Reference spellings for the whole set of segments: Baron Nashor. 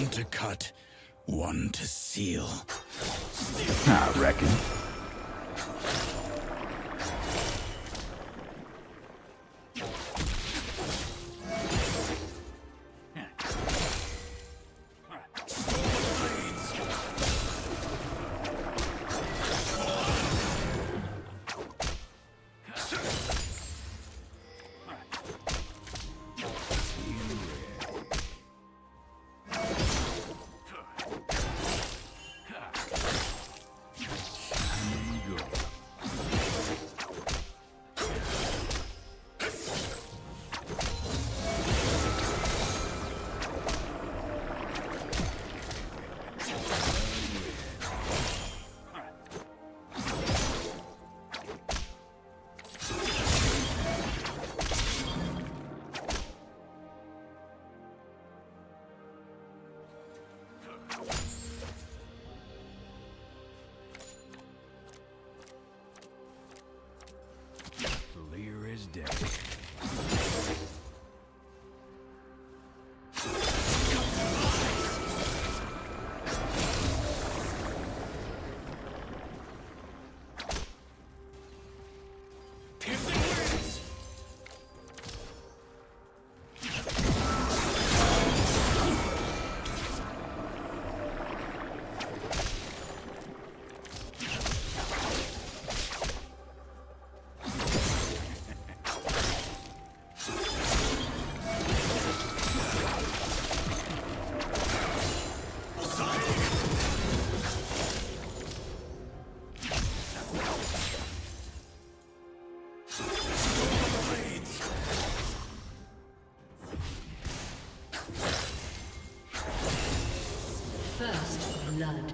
One to cut, one to seal. I reckon. Blood.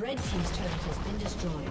Red team's turret has been destroyed.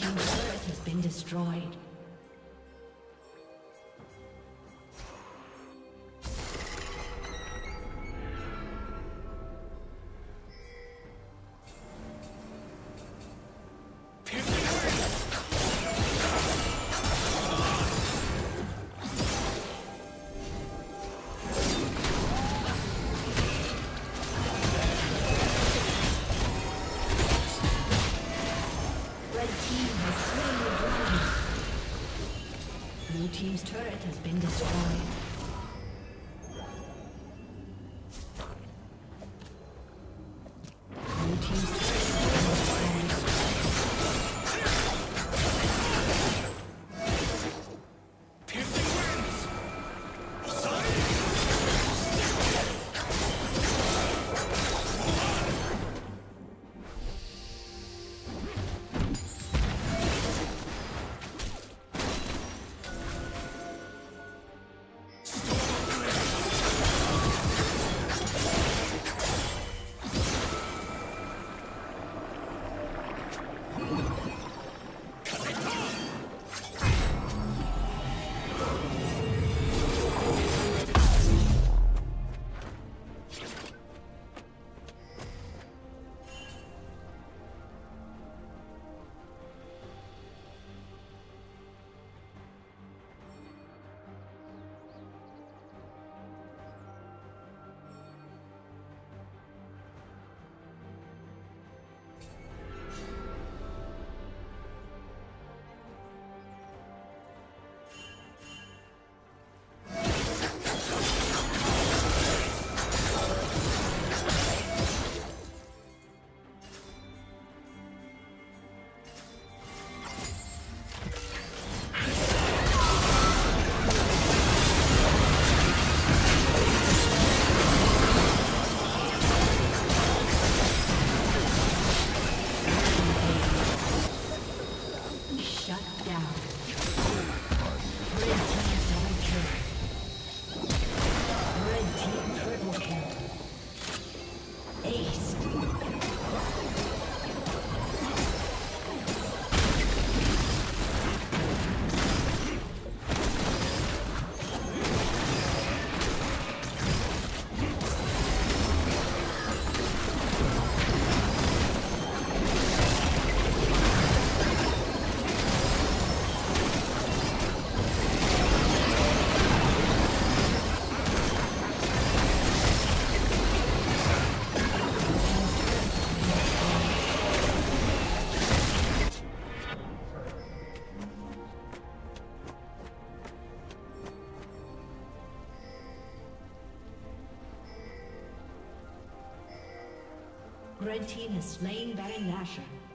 team's turret has been destroyed. Team's turret has been destroyed. Red team has slain Baron Nashor.